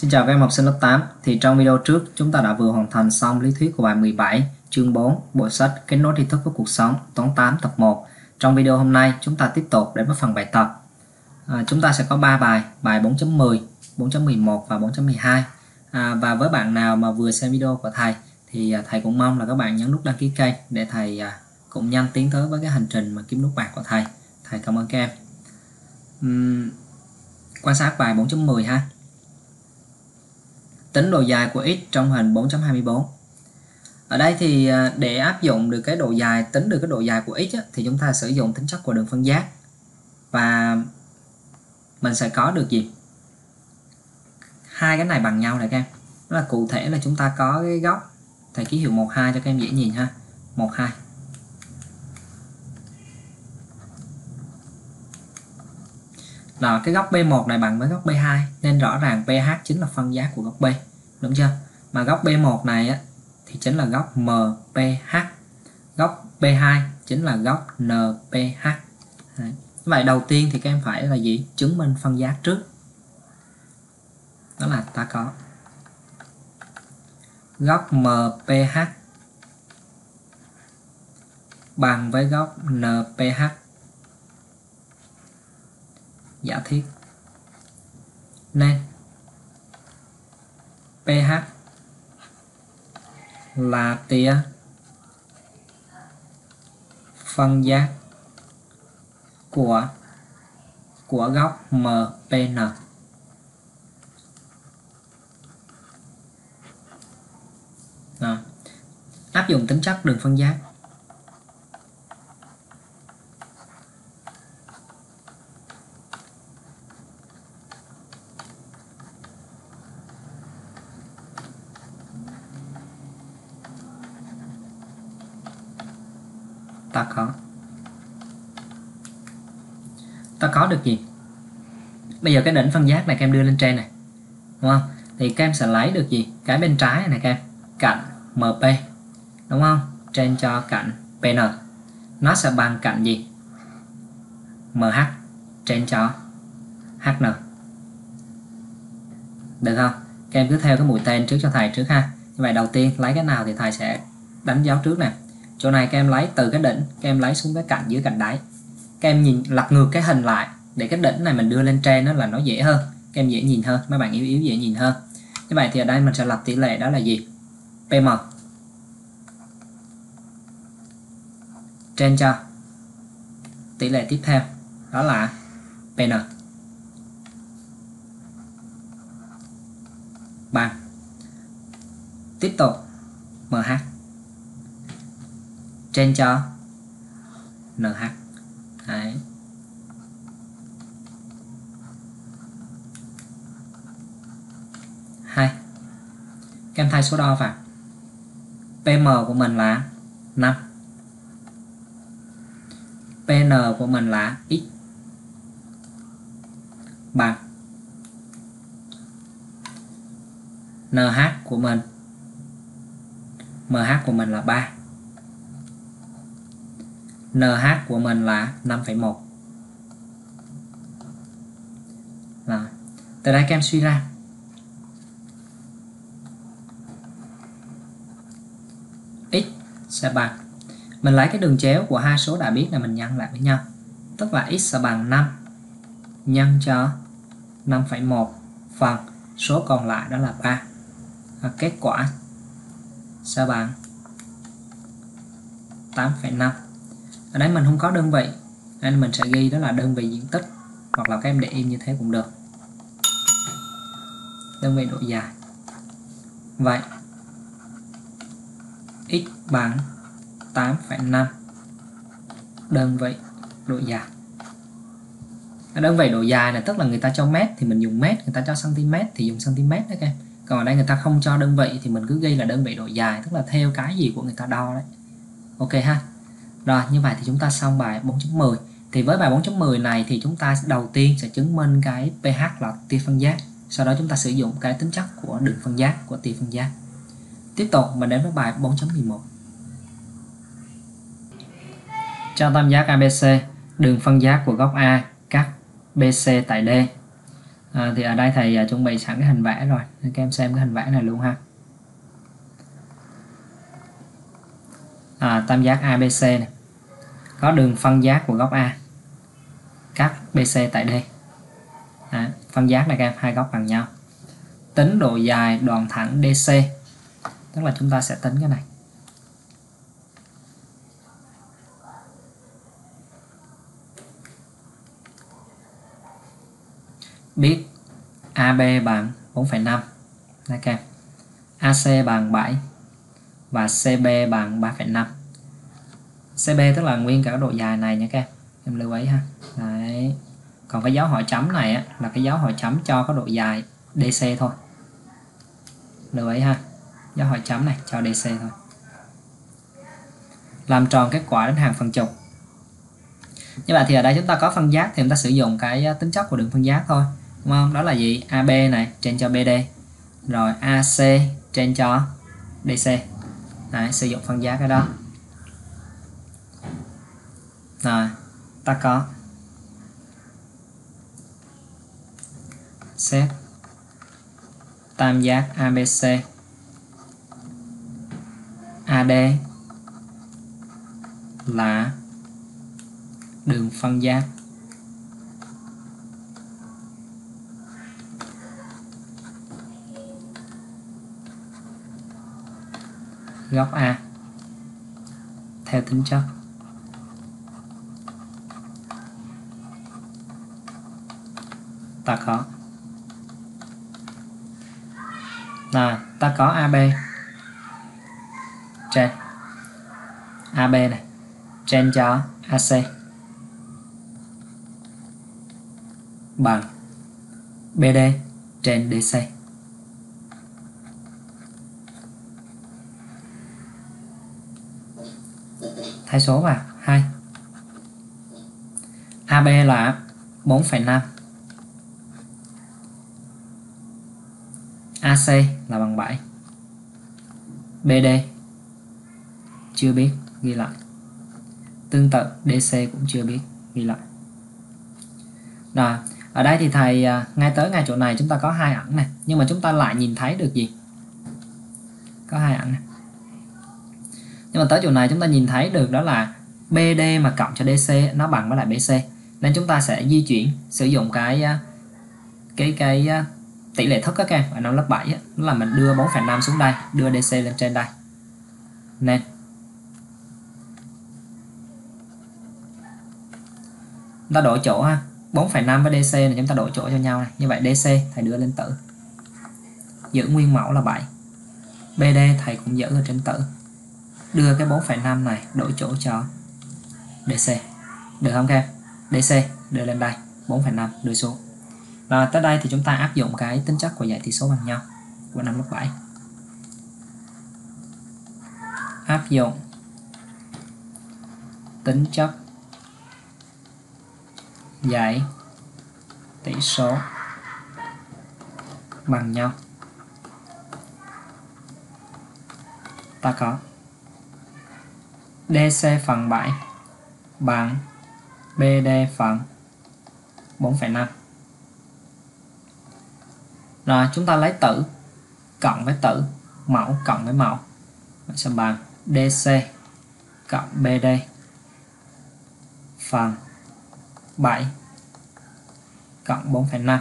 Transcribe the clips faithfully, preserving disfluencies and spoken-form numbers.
Xin chào các em học sinh lớp tám. Thì trong video trước chúng ta đã vừa hoàn thành xong lý thuyết của bài mười bảy chương bốn bộ sách Kết nối tri thức với cuộc sống toán tám tập một. Trong video hôm nay chúng ta tiếp tục đến với phần bài tập. À, chúng ta sẽ có ba bài, bài bốn chấm mười, bốn chấm mười một và bốn chấm mười hai. À, và với bạn nào mà vừa xem video của thầy thì thầy cũng mong là các bạn nhấn nút đăng ký kênh để thầy cũng nhanh tiến tới với cái hành trình mà kiếm nút bạc của thầy. Thầy cảm ơn các em. Uhm, quan sát bài bốn chấm mười ha. Tính độ dài của x trong hình bốn chấm hai mươi bốn. Ở đây thì để áp dụng được cái độ dài, tính được cái độ dài của x á, thì chúng ta sử dụng tính chất của đường phân giác. Và mình sẽ có được gì? Hai cái này bằng nhau này các em. Đó là cụ thể là chúng ta có cái góc, thầy ký hiệu một, hai cho các em dễ nhìn ha. một, hai. Đó, cái góc B một này bằng với góc B hai nên rõ ràng pê hát chính là phân giác của góc B, đúng chưa? Mà góc B một này á, thì chính là góc em pê hát, góc B hai chính là góc en pê hát. Đấy. Vậy đầu tiên thì các em phải là gì? Chứng minh phân giác trước. Đó là ta có góc em pê hát bằng với góc en pê hát. Giả thiết nên pê hát là tia phân giác của của góc em pê en. Đó. Áp dụng tính chất đường phân giác. Ta có Ta có được gì? Bây giờ cái đỉnh phân giác này các em đưa lên trên này, đúng không? Thì các em sẽ lấy được gì? Cái bên trái này các em, cạnh em pê, đúng không? Trên cho cạnh pê en. Nó sẽ bằng cạnh gì? em hát trên cho hát en. Được không? Các em cứ theo cái mũi tên trước cho thầy trước ha. Như vậy đầu tiên lấy cái nào thì thầy sẽ đánh dấu trước nè. Chỗ này các em lấy từ cái đỉnh, các em lấy xuống cái cạnh dưới cạnh đáy. Các em nhìn lật ngược cái hình lại để cái đỉnh này mình đưa lên trên, nó là nó dễ hơn. Các em dễ nhìn hơn, mấy bạn yếu yếu dễ nhìn hơn. Như vậy thì ở đây mình sẽ lập tỷ lệ đó là gì? pê em trên cho tỷ lệ tiếp theo đó là pê en bằng. Tiếp tục em hát trên cho en hát. Đấy. Hai. Các em thay số đo vào. pê em của mình là năm. pê en của mình là x. Bằng. en hát của mình. em hát của mình là ba. en hát của mình là năm phẩy một. Từ đây các em suy ra. X sẽ bằng, mình lấy cái đường chéo của hai số đã biết là mình nhân lại với nhau. Tức là x sẽ bằng năm nhân cho năm phẩy một phần số còn lại đó là ba. Và kết quả sẽ bằng tám phẩy năm. Ở đây mình không có đơn vị nên mình sẽ ghi đó là đơn vị diện tích, hoặc là các em để im như thế cũng được, đơn vị độ dài. Vậy x bằng tám phẩy năm đơn vị độ dài. Ở đơn vị độ dài này tức là người ta cho mét thì mình dùng mét, người ta cho cm thì dùng cm đó các em. Còn ở đây người ta không cho đơn vị thì mình cứ ghi là đơn vị độ dài, tức là theo cái gì của người ta đo đấy. Ok ha. Rồi, như vậy thì chúng ta xong bài bốn chấm mười. Thì với bài bốn chấm mười này thì chúng ta đầu tiên sẽ chứng minh cái pê hát là tia phân giác. Sau đó chúng ta sử dụng cái tính chất của đường phân giác, của tia phân giác. Tiếp tục mình đến với bài bốn chấm mười một. Cho tam giác a bê xê, đường phân giác của góc A cắt bê xê tại D. À, thì ở đây thầy à, chuẩn bị sẵn cái hình vẽ rồi, các em xem cái hình vẽ này luôn ha. À, tam giác a bê xê này. Có đường phân giác của góc A, cắt bê xê tại D. À, phân giác này các em, hai góc bằng nhau. Tính độ dài đoạn thẳng đê xê, tức là chúng ta sẽ tính cái này. Biết a bê bằng bốn phẩy năm, okay. a xê bằng bảy và xê bê bằng ba phẩy năm. xê bê tức là nguyên cả độ dài này nha các em, em lưu ý ha. Đấy. Còn cái dấu hỏi chấm này á, là cái dấu hỏi chấm cho cái độ dài đê xê thôi, lưu ý ha, dấu hỏi chấm này cho đê xê thôi. Làm tròn kết quả đến hàng phần trục. Như vậy thì ở đây chúng ta có phân giác thì chúng ta sử dụng cái tính chất của đường phân giác thôi, đúng không? Đó là gì? a bê này trên cho bê đê, rồi a xê trên cho đê xê. Đấy, sử dụng phân giác cái đó. Rồi, ta có xét tam giác a bê xê, a đê là đường phân giác góc A theo tính chất ta có. Rồi, ta có a bê trên a bê này trên cho a xê bằng bê đê trên đê xê. Thay số vào hai. a bê là bốn phẩy năm, a xê là bằng bảy, bê đê chưa biết ghi lại, tương tự đê xê cũng chưa biết ghi lại. Rồi, ở đây thì thầy ngay tới ngay chỗ này chúng ta có hai ảnh này, nhưng mà chúng ta lại nhìn thấy được gì? Có hai ảnh này. Nhưng mà tới chỗ này chúng ta nhìn thấy được đó là bê đê mà cộng cho đê xê nó bằng với lại bê xê, nên chúng ta sẽ di chuyển sử dụng cái cái cái tỷ lệ thức các em ở năm lớp bảy á, đó là mình đưa bốn phẩy năm xuống đây, đưa đê xê lên trên đây. Nên ta đổi chỗ ha. bốn phẩy năm với đê xê này chúng ta đổi chỗ cho nhau này. Như vậy đê xê thầy đưa lên tử, giữ nguyên mẫu là bảy, bê đê thầy cũng giữ ở trên tử, đưa cái bốn phẩy năm này đổi chỗ cho đê xê, được không các em? đê xê đưa lên đây, bốn phẩy năm đưa xuống. Rồi tới đây thì chúng ta áp dụng cái tính chất của dãy tỉ số bằng nhau của năm lớp bảy, áp dụng tính chất dãy tỉ số bằng nhau, ta có đê xê phần bảy bằng bê đê phần bốn phẩy năm. Rồi chúng ta lấy tử cộng với tử, mẫu cộng với mẫu, mình sẽ bằng đê xê cộng bê đê phần bảy cộng bốn phẩy năm.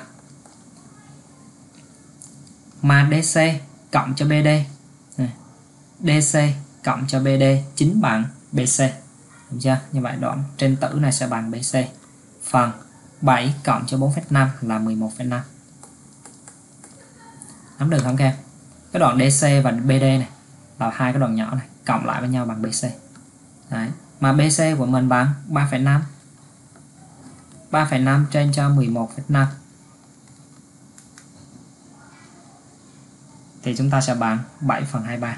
Mà đê xê cộng cho bê đê, đê xê cộng cho bê đê chính bằng bê xê, đúng chưa? Như vậy đoạn trên tử này sẽ bằng bê xê phần bảy cộng cho bốn phẩy năm là mười một phẩy năm. Nắm được không các em? Cái đoạn đê xê và bê đê này là hai cái đoạn nhỏ này cộng lại với nhau bằng bê xê. Đấy. Mà bê xê của mình bằng ba phẩy năm, ba phẩy năm trên cho mười một phẩy năm thì chúng ta sẽ bằng bảy phần hai mươi ba.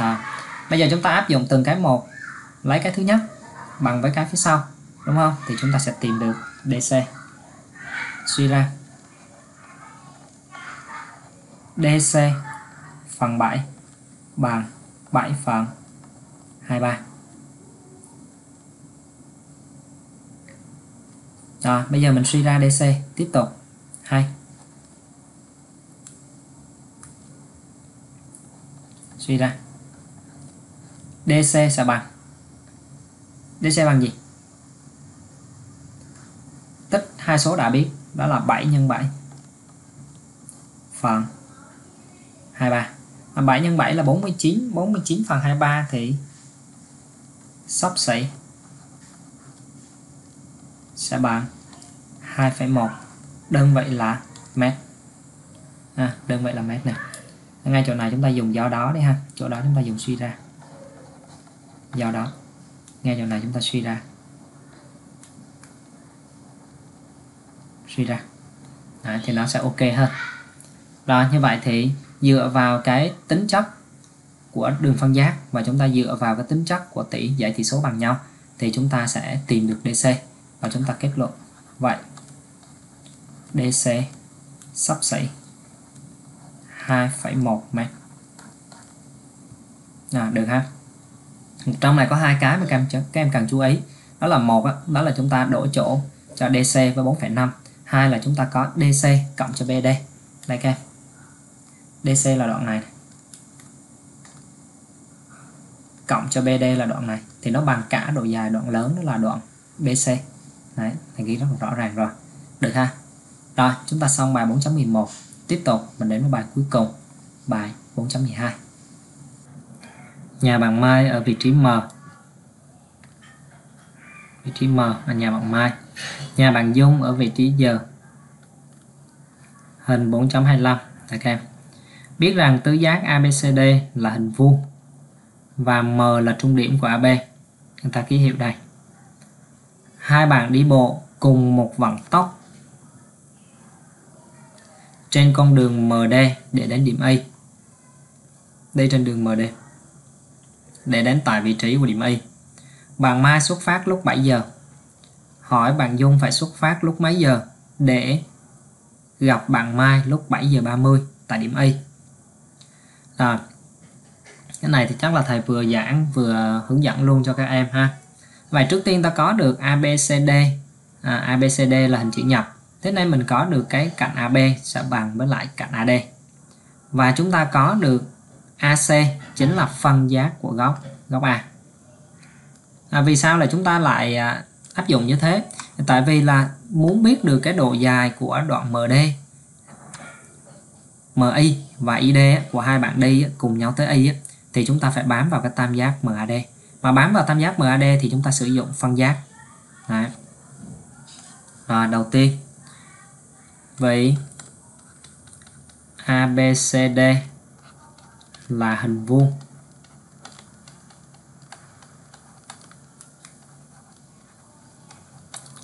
Rồi. Bây giờ chúng ta áp dụng từng cái một, lấy cái thứ nhất bằng với cái phía sau, đúng không? Thì chúng ta sẽ tìm được đê xê. Suy ra đê xê phần bảy bằng bảy phần hai mươi ba. Rồi bây giờ mình suy ra đê xê, tiếp tục hai suy ra đê xê sẽ bằng đê xê bằng gì? Tích hai số đã biết, đó là bảy nhân bảy phần hai mươi ba. bảy nhân bảy là bốn mươi chín, bốn mươi chín phần hai mươi ba thì xấp xỉ sẽ bằng hai phẩy một, đơn vị là mét. À, đơn vị là mét này. Ngay chỗ này chúng ta dùng do đó đi ha, chỗ đó chúng ta dùng suy ra. Do đó. Ngay chỗ này chúng ta suy ra. Suy ra. Đấy, thì nó sẽ ok hơn. Rồi như vậy thì dựa vào cái tính chất của đường phân giác và chúng ta dựa vào cái tính chất của tỷ giải tỷ số bằng nhau thì chúng ta sẽ tìm được đê xê và chúng ta kết luận vậy đê xê xấp xỉ hai phẩy một mét. À, được ha. Trong này có hai cái mà các em, các em cần chú ý, đó là một đó là chúng ta đổi chỗ cho đê xê với bốn phẩy năm, hai là chúng ta có đê xê cộng cho bê đê. Đây các em, đê xê là đoạn này cộng cho bê đê là đoạn này thì nó bằng cả độ dài đoạn lớn, đó là đoạn bê xê. Đấy, thầy ghi rất là rõ ràng rồi. Được ha. Rồi, chúng ta xong bài bốn chấm mười một. Tiếp tục mình đến với bài cuối cùng, bài bốn chấm mười hai. Nhà bạn Mai ở vị trí M. Vị trí M là nhà bạn Mai. Nhà bạn Dung ở vị trí D. Hình bốn chấm hai mươi lăm. Các em biết rằng tứ giác a bê xê đê là hình vuông và M là trung điểm của a bê. Chúng ta ký hiệu đây. Hai bạn đi bộ cùng một vận tốc trên con đường em đê để đến điểm Y. Đi trên đường em đê để đến tại vị trí của điểm Y. Bạn Mai xuất phát lúc bảy giờ. Hỏi bạn Dung phải xuất phát lúc mấy giờ để gặp bạn Mai lúc bảy giờ ba mươi tại điểm Y. Rồi. Cái này thì chắc là thầy vừa giảng vừa hướng dẫn luôn cho các em ha. Vậy trước tiên ta có được a bê xê đê, à, a bê xê đê là hình chữ nhật. Thế nên mình có được cái cạnh a bê sẽ bằng với lại cạnh a đê. Và chúng ta có được a xê chính là phân giác của góc góc A. À, vì sao là chúng ta lại à, áp dụng như thế? Tại vì là muốn biết được cái độ dài của đoạn em đê, em i và i đê của hai bạn đi cùng nhau tới Y thì chúng ta phải bám vào cái tam giác em a đê. Mà bám vào tam giác em a đê thì chúng ta sử dụng phân giác. Đấy. Rồi, đầu tiên vậy a bê xê đê là hình vuông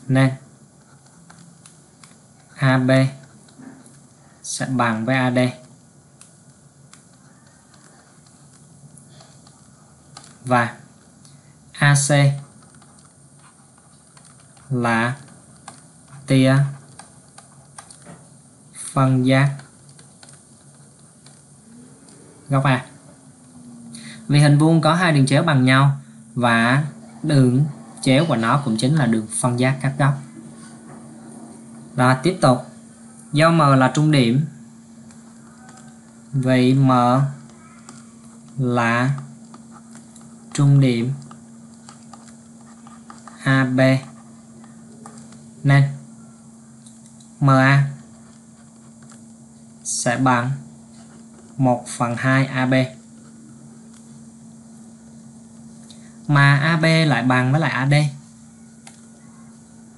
nên a bê sẽ bằng với a đê. Và a xê là tia phân giác góc A. Vì hình vuông có hai đường chéo bằng nhau và đường chéo của nó cũng chính là đường phân giác các góc. Rồi tiếp tục, do M là trung điểm, vậy M là trung điểm a bê nên em a sẽ bằng một phần hai a bê. Mà a bê lại bằng với lại a đê.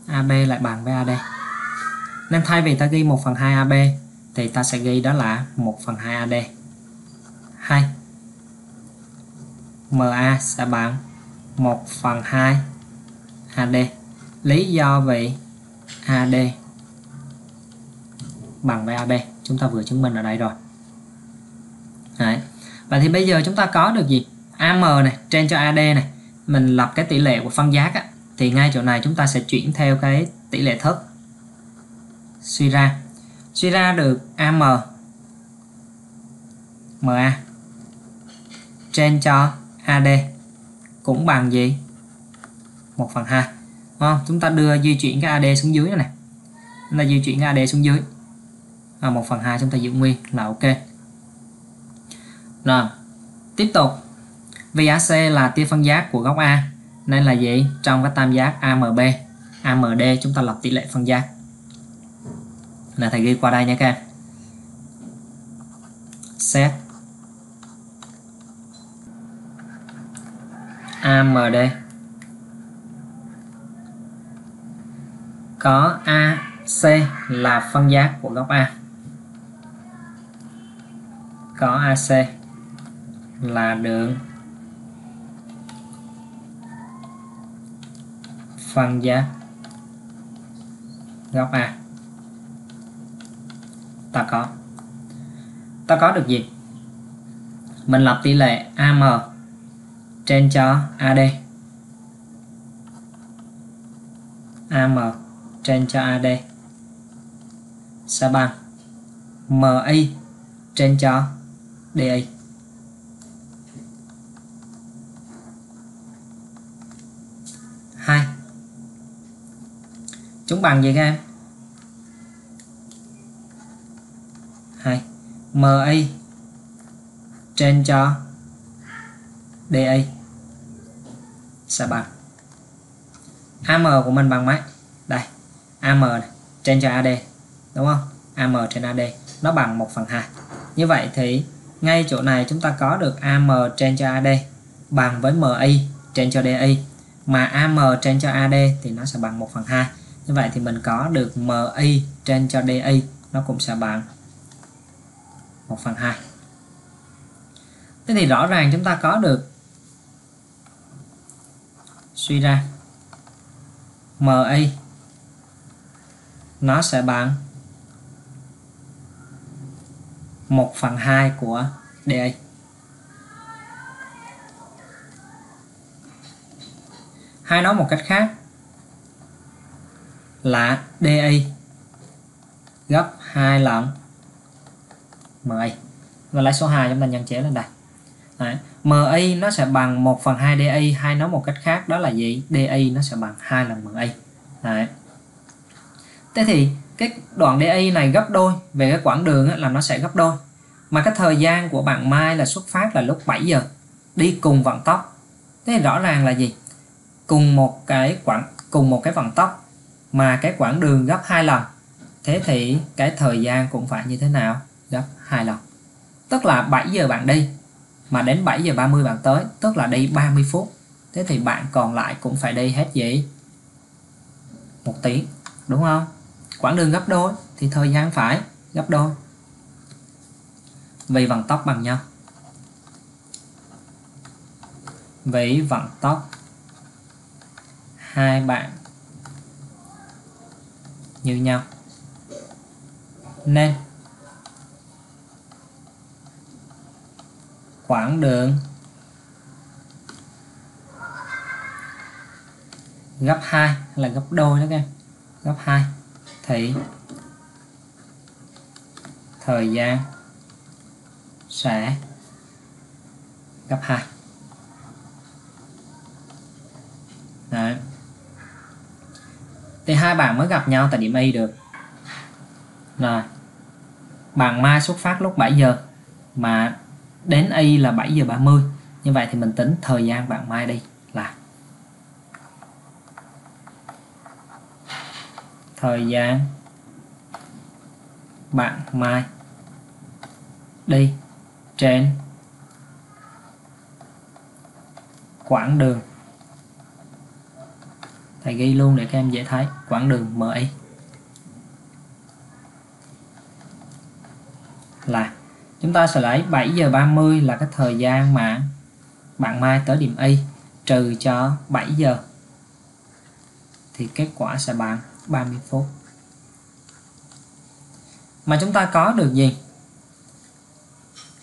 a bê lại bằng với a đê. Nên thay vì ta ghi một phần hai a bê thì ta sẽ ghi đó là một phần hai a đê. Hay em a sẽ bằng một phần hai a đê. Lý do vì a đê bằng với a bê. Chúng ta vừa chứng minh ở đây rồi. Đấy. Vậy thì bây giờ chúng ta có được gì? a em này, trên cho a đê này. Mình lập cái tỷ lệ của phân giác á, thì ngay chỗ này chúng ta sẽ chuyển theo cái tỷ lệ thức. Suy ra. Suy ra được a em. em a trên cho a đê cũng bằng gì? một phần hai. à, chúng ta đưa di chuyển cái a đê xuống dưới này, chúng ta di chuyển cái a đê xuống dưới, à, một phần hai chúng ta giữ nguyên là ok. Rồi tiếp tục, vì a xê là tia phân giác của góc A nên là gì, trong cái tam giác a em bê a em đê chúng ta lập tỷ lệ phân giác, là thầy ghi qua đây nha các em. Xét a em đê có a xê là phân giác của góc A, có a xê là đường phân giác góc A. Ta có ta có được gì, mình lập tỷ lệ a em trên cho a đê, a em trên cho a đê sẽ bằng em i trên cho đê i. Hai chúng bằng gì các em, hai em i trên cho đê i sẽ bằng a em của mình bằng mấy đây, a em trên cho a đê đúng không, a em trên a đê nó bằng một phần hai. Như vậy thì ngay chỗ này chúng ta có được a em trên cho a đê bằng với em i trên cho đê i, mà a em trên cho a đê thì nó sẽ bằng một phần hai. Như vậy thì mình có được em i trên cho đê i nó cũng sẽ bằng một phần hai. Thế thì rõ ràng chúng ta có được, suy ra em i nó sẽ bằng một phần hai của đê i. Hay nói một cách khác là đê i gấp hai lần em i. Và lấy số hai chúng ta nhân chéo lên đây. Đấy. em i nó sẽ bằng một phần hai đê i, hay nói một cách khác đó là gì? đê i nó sẽ bằng hai lần em i. Đấy. Thế thì cái đoạn đê i này gấp đôi, về cái quãng đường á, là nó sẽ gấp đôi. Mà cái thời gian của bạn Mai là xuất phát là lúc bảy giờ, đi cùng vận tốc. Thế thì rõ ràng là gì? Cùng một cái quãng cùng một cái vận tốc mà cái quãng đường gấp hai lần. Thế thì cái thời gian cũng phải như thế nào? Gấp hai lần. Tức là bảy giờ bạn đi mà đến bảy giờ ba mươi bạn tới, tức là đi ba mươi phút. Thế thì bạn còn lại cũng phải đi hết gì? một tiếng, đúng không? Quãng đường gấp đôi thì thời gian phải gấp đôi. Vì vận tốc bằng nhau. Vì vận tốc hai bạn như nhau nên quãng đường gấp hai là gấp đôi đó các em, gấp hai thì thời gian sẽ gấp hai. Đấy. Thì hai bạn mới gặp nhau tại điểm Y được. Rồi. Bạn Mai xuất phát lúc bảy giờ mà đến Y là bảy giờ ba mươi. Như vậy thì mình tính thời gian bạn Mai đi là thời gian bạn Mai đi trên quãng đường, thầy ghi luôn để các em dễ thấy, quãng đường em i là chúng ta sẽ lấy bảy giờ ba mươi là cái thời gian mà bạn Mai tới điểm Y trừ cho bảy giờ thì kết quả sẽ bằng ba mươi phút. Mà chúng ta có được gì?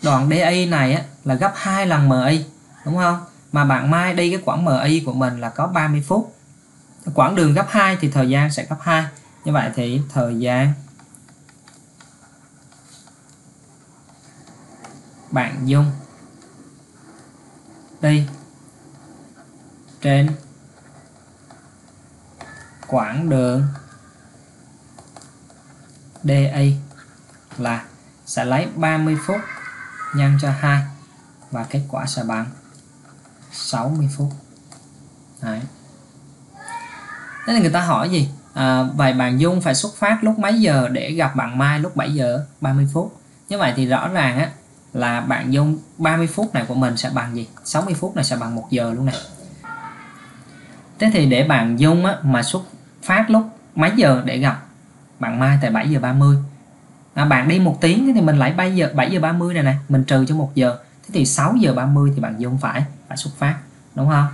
Đoạn đê i này á, là gấp hai lần em i đúng không? Mà bạn Mai đi cái quãng em i của mình là có ba mươi phút. Quãng đường gấp hai thì thời gian sẽ gấp hai. Như vậy thì thời gian bạn Dung đi trên quãng đường đê a là sẽ lấy ba mươi phút nhân cho hai và kết quả sẽ bằng sáu mươi phút. Đấy. Thế thì người ta hỏi gì? À, vậy bạn Dung phải xuất phát lúc mấy giờ để gặp bạn Mai lúc bảy giờ ba mươi phút? Như vậy thì rõ ràng á, là bạn Dung ba mươi phút này của mình sẽ bằng gì? sáu mươi phút này sẽ bằng một giờ luôn này. Thế thì để bạn Dung á, mà xuất phát lúc mấy giờ để gặp bạn Mai tại bảy giờ ba mươi, à, bạn đi một tiếng thì mình lấy bảy giờ ba mươi này nè, mình trừ cho một giờ. Thế thì sáu giờ ba mươi thì bạn Dung phải, phải xuất phát, đúng không?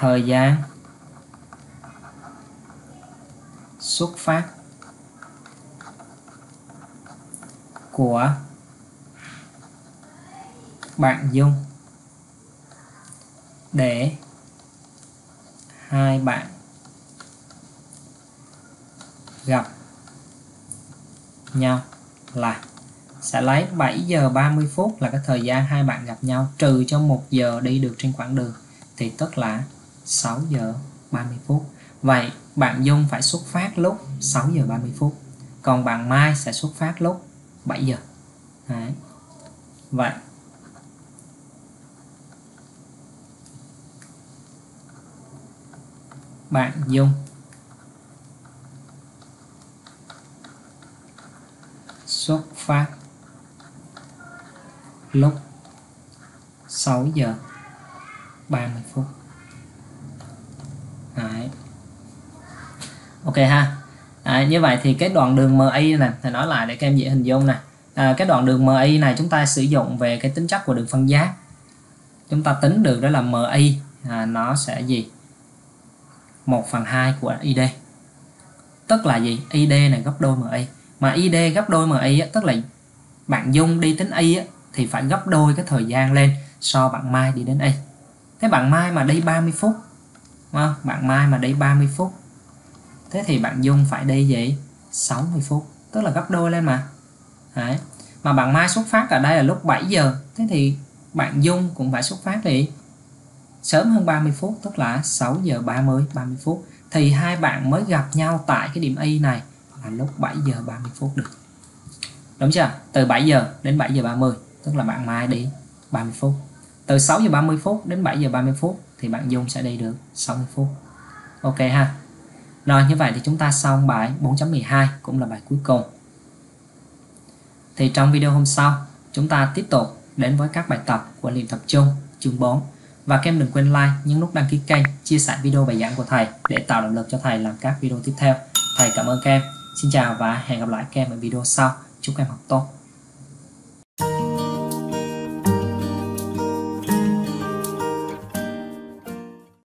Thời gian xuất phát của bạn Dung để hai bạn gặp nhau là sẽ lấy bảy giờ ba mươi phút là cái thời gian hai bạn gặp nhau trừ cho một giờ đi được trên quãng đường, thì tức là sáu giờ ba mươi phút. Vậy bạn Dung phải xuất phát lúc sáu giờ ba mươi phút, còn bạn Mai sẽ xuất phát lúc bảy giờ. Đấy. Vậy bạn Dung xuất phát lúc sáu giờ ba mươi phút. Đấy. Ok ha. À, như vậy thì cái đoạn đường em i này, thầy nói lại để các em dễ hình dung nè. À, cái đoạn đường em i này chúng ta sử dụng về cái tính chất của đường phân giác. Chúng ta tính được đó là em i à, nó sẽ gì? một phần hai của i đê. Tức là gì? i đê này gấp đôi em i. Mà i đê gấp đôi em i á, tức là bạn Dung đi đến i á, thì phải gấp đôi cái thời gian lên so bạn Mai đi đến i. Thế bạn Mai mà đi ba mươi phút, đúng không? Bạn Mai mà đi ba mươi phút, thế thì bạn Dung phải đi gì? sáu mươi phút, tức là gấp đôi lên mà. Đấy. Mà bạn Mai xuất phát ở đây là lúc bảy giờ, thế thì bạn Dung cũng phải xuất phát thì sớm hơn ba mươi phút, tức là sáu giờ ba mươi phút, thì hai bạn mới gặp nhau tại cái điểm i này là lúc bảy giờ ba mươi phút được. Đúng chưa? Từ bảy giờ đến bảy giờ ba mươi, tức là bạn Mai đi ba mươi phút. Từ sáu giờ ba mươi phút đến bảy giờ ba mươi phút thì bạn Dung sẽ đi được sáu mươi phút. Ok ha. Rồi, như vậy thì chúng ta xong bài bốn chấm mười hai, cũng là bài cuối cùng. Thì trong video hôm sau, chúng ta tiếp tục đến với các bài tập của luyện tập trung chương bốn. Và các em đừng quên like, nhấn nút đăng ký kênh, chia sẻ video bài giảng của thầy để tạo động lực cho thầy làm các video tiếp theo. Thầy cảm ơn các em. Xin chào và hẹn gặp lại các em ở video sau. Chúc các em học tốt.